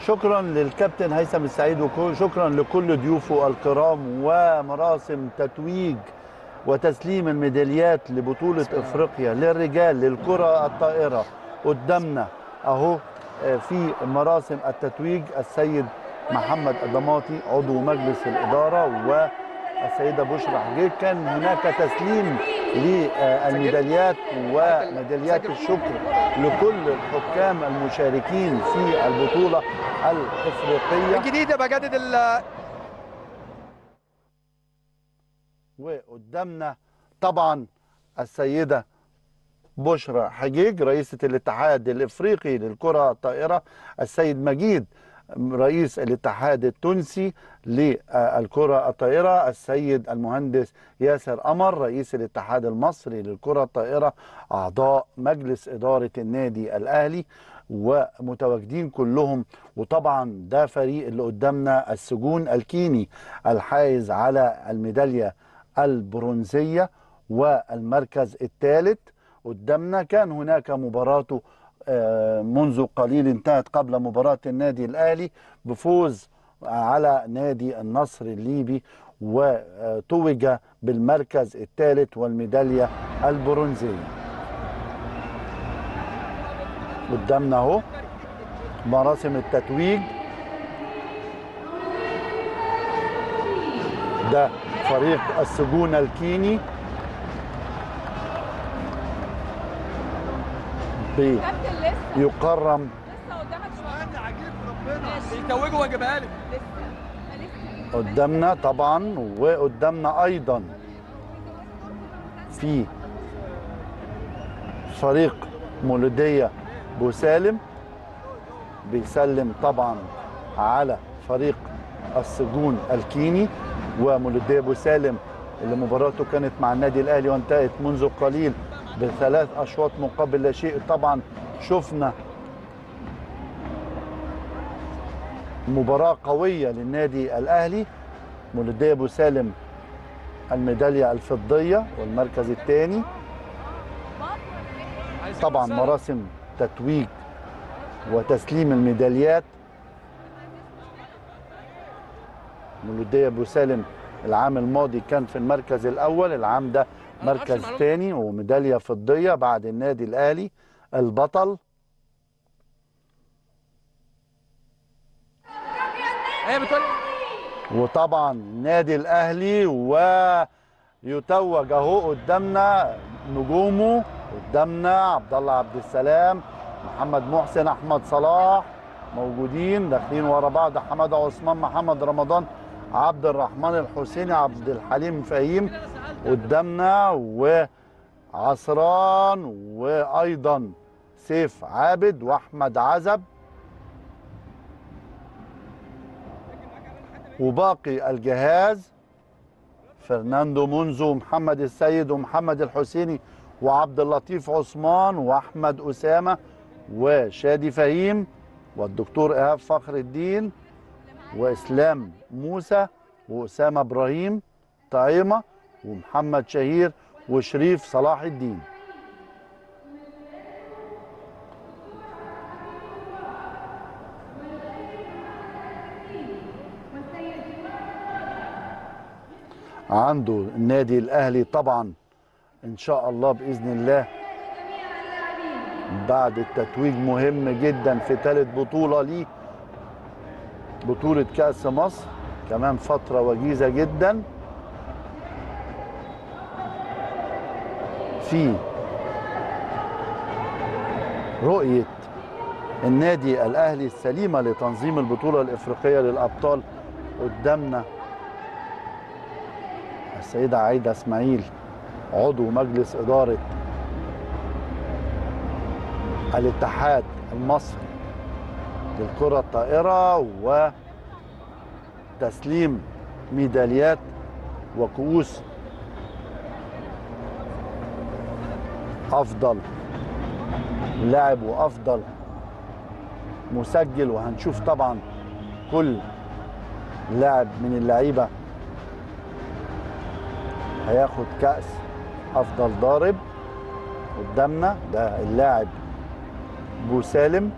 شكرا للكابتن هيثم السعيد وشكرا لكل ضيوفه الكرام ومراسم تتويج وتسليم الميداليات لبطولة افريقيا للرجال للكرة الطائرة. قدامنا اهو في مراسم التتويج السيد محمد الدماطي عضو مجلس الإدارة والسيدة بشرى حجيج. كان هناك تسليم للميداليات وميداليات الشكر لكل الحكام المشاركين في البطولة الإفريقية الجديدة. بجدد وقدامنا طبعا السيدة بشرى حجيج رئيسة الاتحاد الإفريقي للكرة الطائرة، السيد مجيد رئيس الاتحاد التونسي للكرة الطائرة، السيد المهندس ياسر قمر رئيس الاتحاد المصري للكرة الطائرة، أعضاء مجلس إدارة النادي الأهلي ومتواجدين كلهم. وطبعا ده فريق اللي قدامنا السجون الكيني الحائز على الميدالية البرونزية والمركز الثالث. قدامنا كان هناك مباراته منذ قليل انتهت قبل مباراة النادي الأهلي بفوز على نادي النصر الليبي وتوج بالمركز الثالث والميدالية البرونزية. قدامنا اهو مراسم التتويج، ده فريق السجون الكيني يكرم. قدامنا طبعا وقدامنا ايضا في فريق مولودية بوسالم بيسلم طبعا على فريق السجون الكيني. ومولودية بوسالم اللي مباراته كانت مع النادي الاهلي وانتهت منذ قليل بثلاث أشواط مقابل لا شيء. طبعا شفنا مباراة قوية للنادي الأهلي. مولودية بوسالم الميدالية الفضية والمركز الثاني. طبعا مراسم تتويج وتسليم الميداليات. مولودية بوسالم العام الماضي كان في المركز الأول، العام ده مركز ثاني وميدالية فضية بعد النادي الأهلي البطل. وطبعا النادي الأهلي ويتوج اهو قدامنا نجومه. قدامنا عبد الله عبد السلام، محمد محسن، احمد صلاح موجودين داخلين ورا بعض، حماده عثمان، محمد رمضان، عبد الرحمن الحسيني، عبد الحليم فهيم قدامنا، وعصران، وايضا سيف عابد واحمد عزب. وباقي الجهاز فرناندو منزو ومحمد السيد ومحمد الحسيني وعبد اللطيف عثمان واحمد اسامه وشادي فهيم والدكتور ايهاب فخر الدين واسلام موسى واسامه ابراهيم طعيمه ومحمد شهير وشريف صلاح الدين. عنده النادي الأهلي طبعا إن شاء الله بإذن الله بعد التتويج مهم جدا في ثالث بطولة ليه، بطولة كأس مصر كمان فترة وجيزة جدا. في رؤية النادي الأهلي السليمة لتنظيم البطولة الإفريقية للأبطال قدامنا السيدة عايدة إسماعيل عضو مجلس إدارة الاتحاد المصري للكرة الطائرة وتسليم ميداليات وكؤوس أفضل لاعب وأفضل مسجل. وهنشوف طبعا كل لاعب من اللعيبة هياخد كأس أفضل ضارب. قدامنا ده اللاعب بوسالم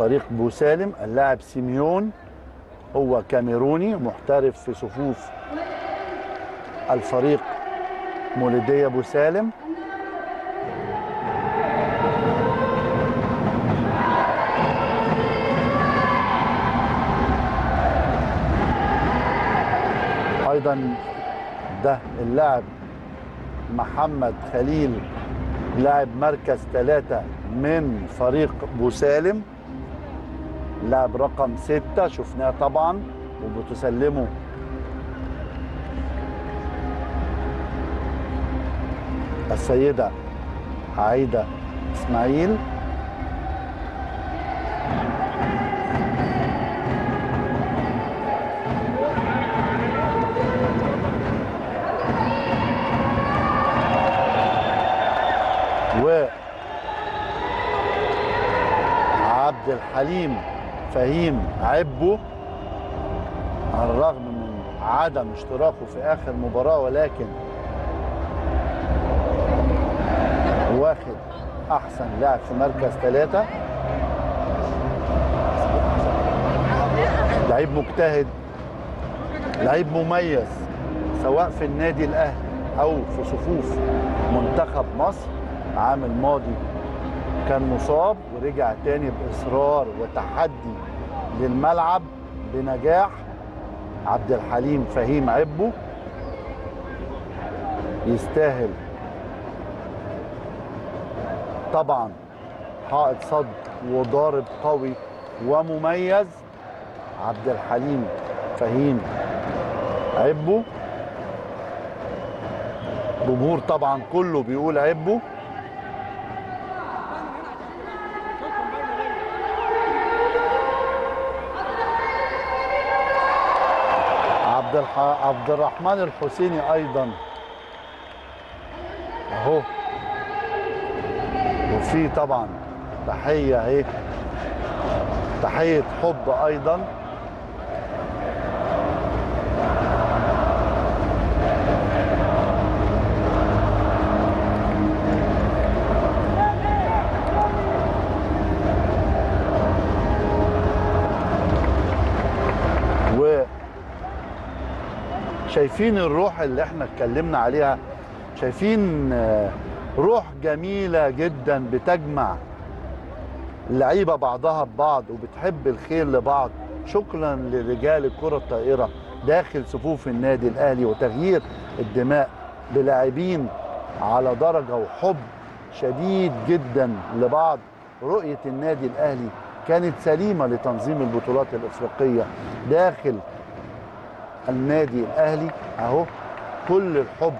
طريق بوسالم. اللاعب سيميون هو كاميروني محترف في صفوف الفريق مولودية بوسالم. ايضا ده اللاعب محمد خليل لاعب مركز 3 من فريق بوسالم، لاعب رقم 6 شفناه طبعا وبتسلمه السيدة عايدة إسماعيل. وعبد الحليم فهيم عبو على الرغم من عدم اشتراكه في آخر مباراة ولكن واخد أحسن لاعب في مركز 3، لعيب مجتهد، لعيب مميز سواء في النادي الأهلي أو في صفوف منتخب مصر. العام الماضي كان مصاب ورجع تاني بإصرار وتحدي للملعب بنجاح. عبد الحليم فهيم عبو يستاهل طبعا، حائط صد وضارب قوي ومميز. عبد الحليم فهيم عبو، الجمهور طبعا كله بيقول عبو. عبد الرحمن الحسيني ايضا اهو، وفي طبعا تحيه اهي، تحيه حب ايضا. شايفين الروح اللي احنا اتكلمنا عليها، شايفين روح جميلة جدا بتجمع اللعيبة بعضها ببعض وبتحب الخير لبعض. شكرا لرجال الكرة الطائرة داخل صفوف النادي الأهلي وتغيير الدماء بلاعبين على درجة وحب شديد جدا لبعض. رؤية النادي الأهلي كانت سليمة لتنظيم البطولات الإفريقية داخل النادي الاهلي اهو، كل الحب،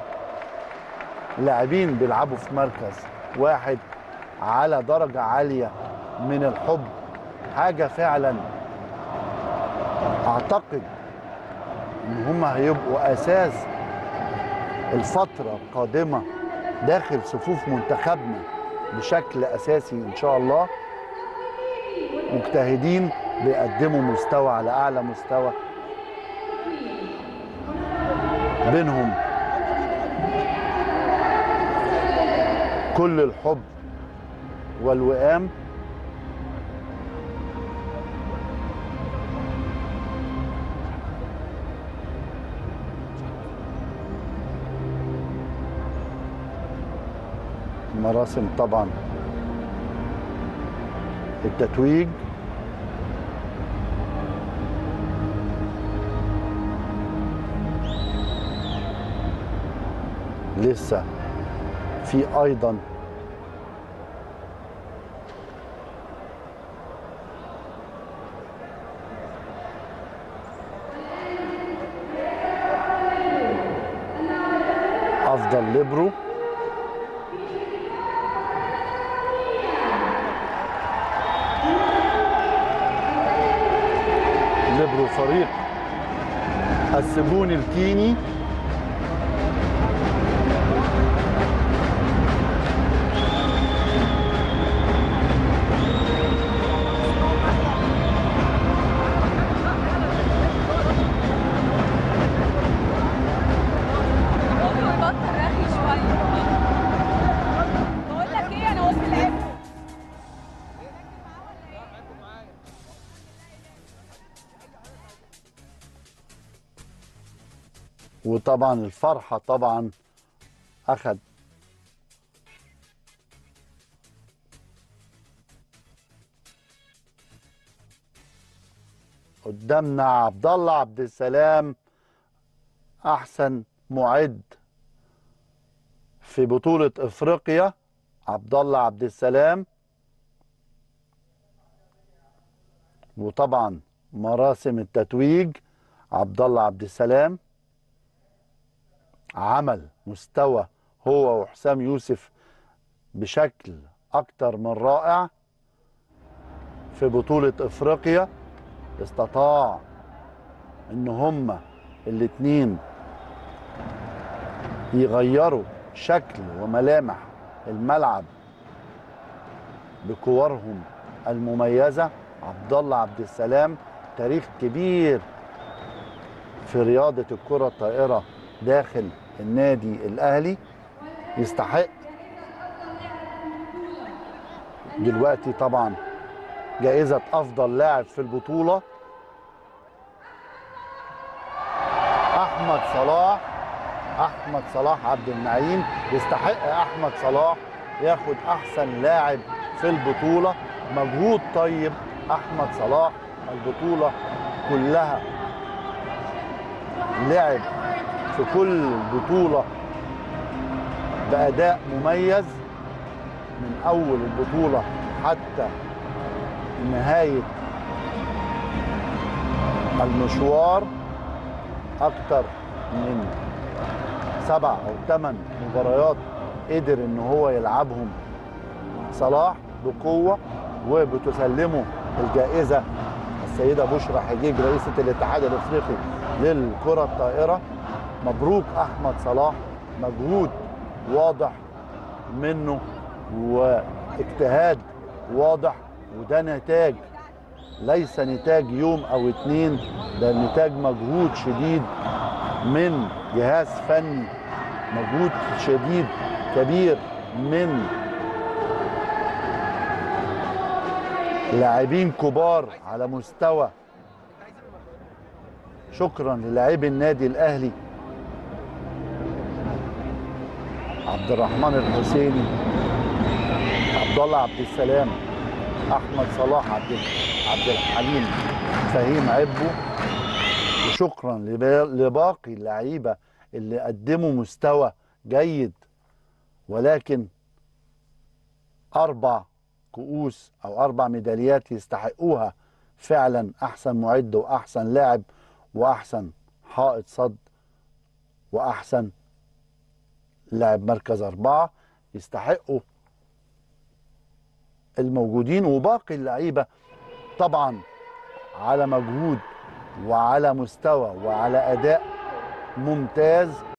لاعبين بيلعبوا في مركز واحد على درجه عاليه من الحب. حاجه فعلا اعتقد ان هم هيبقوا اساس الفتره القادمه داخل صفوف منتخبنا بشكل اساسي ان شاء الله. مجتهدين بيقدموا مستوى على اعلى مستوى، بينهم كل الحب والوئام. مراسم طبعا التتويج، لسه في ايضا افضل ليبرو. ليبرو فريق السجون الكيني، وطبعا الفرحه طبعا اخذ قدامنا عبد الله عبد السلام احسن معد في بطوله افريقيا. عبد الله عبد السلام، وطبعا مراسم التتويج عبد الله عبد السلام عمل مستوى هو وحسام يوسف بشكل اكتر من رائع في بطولة افريقيا. استطاع ان هما الاتنين يغيروا شكل وملامح الملعب بكورهم المميزة. عبد الله عبد السلام تاريخ كبير في رياضة الكرة الطائرة داخل النادي الأهلي، يستحق دلوقتي طبعا جائزة أفضل لاعب في البطولة. أحمد صلاح عبد النعيم، يستحق أحمد صلاح ياخد أحسن لاعب في البطولة. مجهود طيب أحمد صلاح البطولة كلها، لعب في كل بطولة بأداء مميز من أول البطولة حتى نهاية المشوار. أكتر من 7 أو 8 مباريات قدر إن هو يلعبهم صلاح بقوة، وبتسلمه الجائزة السيدة بشرى حجيج رئيسة الاتحاد الافريقي للكرة الطائرة. مبروك أحمد صلاح، مجهود واضح منه واجتهاد واضح، وده نتاج ليس نتاج يوم أو 2، ده نتاج مجهود شديد من جهاز فني، مجهود شديد كبير من لاعبين كبار على مستوى. شكرا للاعبي النادي الأهلي عبد الرحمن الحسيني، عبد الله عبد السلام، أحمد صلاح، عبد الحليم فهيم عبو، وشكرا لباقي اللعيبة اللي قدموا مستوى جيد. ولكن 4 كؤوس أو 4 ميداليات يستحقوها فعلا، أحسن معد وأحسن لاعب وأحسن حائط صد وأحسن لاعب مركز 4، يستحقوا الموجودين. وباقي اللعيبة طبعا على مجهود وعلى مستوى وعلى أداء ممتاز.